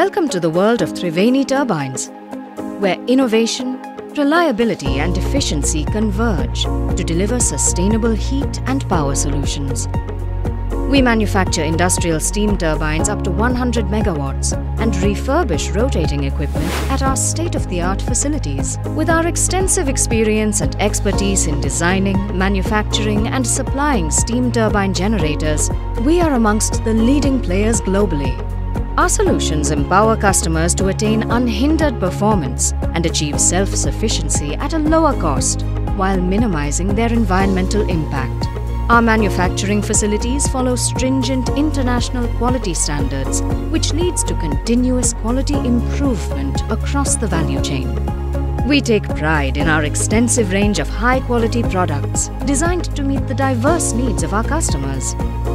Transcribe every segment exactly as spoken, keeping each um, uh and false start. Welcome to the world of Triveni turbines, where innovation, reliability and efficiency converge to deliver sustainable heat and power solutions. We manufacture industrial steam turbines up to one hundred megawatts and refurbish rotating equipment at our state-of-the-art facilities. With our extensive experience and expertise in designing, manufacturing and supplying steam turbine generators, we are amongst the leading players globally. Our solutions empower customers to attain unhindered performance and achieve self-sufficiency at a lower cost while minimizing their environmental impact. Our manufacturing facilities follow stringent international quality standards, which leads to continuous quality improvement across the value chain. We take pride in our extensive range of high-quality products designed to meet the diverse needs of our customers.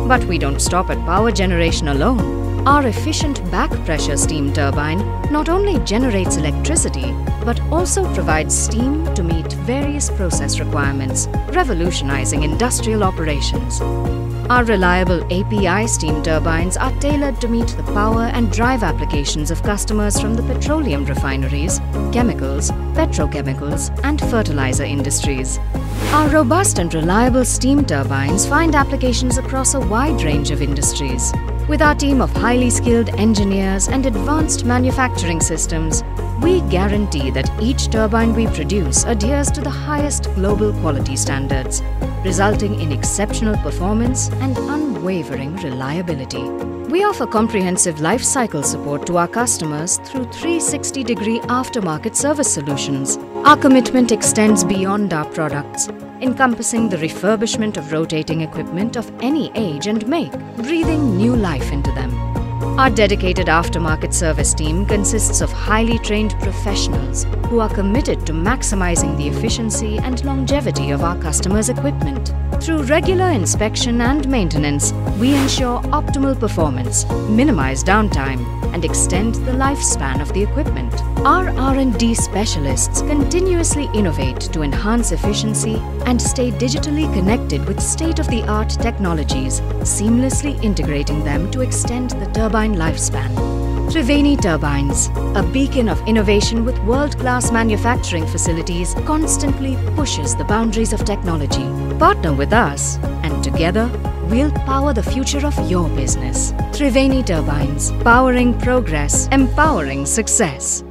But we don't stop at power generation alone. Our efficient back-pressure steam turbine not only generates electricity, but also provides steam to meet various process requirements, revolutionizing industrial operations. Our reliable A P I steam turbines are tailored to meet the power and drive applications of customers from the petroleum refineries, chemicals, petrochemicals, and fertilizer industries. Our robust and reliable steam turbines find applications across a wide range of industries. With our team of highly skilled engineers and advanced manufacturing systems, we guarantee that each turbine we produce adheres to the highest global quality standards, resulting in exceptional performance and unwavering reliability. We offer comprehensive life cycle support to our customers through three hundred sixty degree aftermarket service solutions. Our commitment extends beyond our products, encompassing the refurbishment of rotating equipment of any age and make, breathing new life into them. Our dedicated aftermarket service team consists of highly trained professionals who are committed to maximizing the efficiency and longevity of our customers' equipment. Through regular inspection and maintenance, we ensure optimal performance, minimize downtime, and extend the lifespan of the equipment. Our R and D specialists continuously innovate to enhance efficiency and stay digitally connected with state-of-the-art technologies, seamlessly integrating them to extend the turbine lifespan. Triveni Turbines, a beacon of innovation with world-class manufacturing facilities, constantly pushes the boundaries of technology. Partner with us, and together, we'll power the future of your business. Triveni Turbines, powering progress, empowering success.